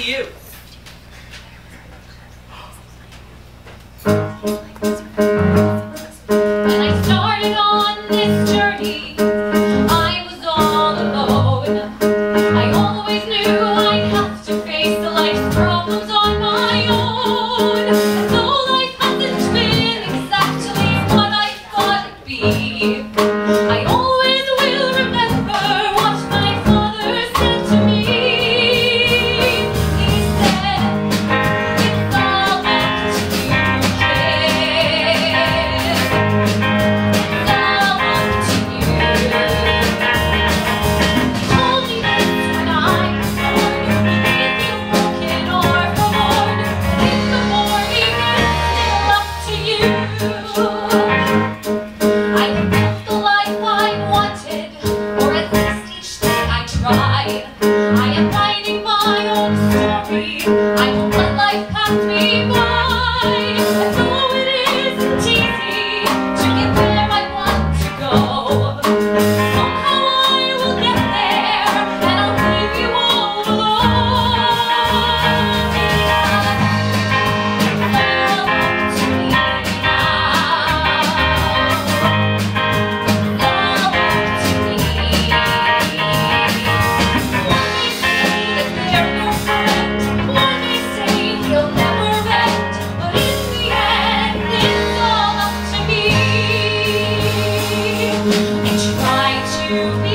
see you. When I started on this journey, I was all alone. I always knew I'd have to face the life's problems on my own. And though life hasn't been exactly what I thought it'd be, I always will remember what my father said to me. He said, "It's all up to you, Jane. It's all up to you." He told me this when I was born. If you're broken or born, in the morning it's still up to you. I am writing my own story. I don't let life pass me by. And though it isn't easy to get where I want to go, somehow I will get there, and I'll leave you all alone. It's all up to me. You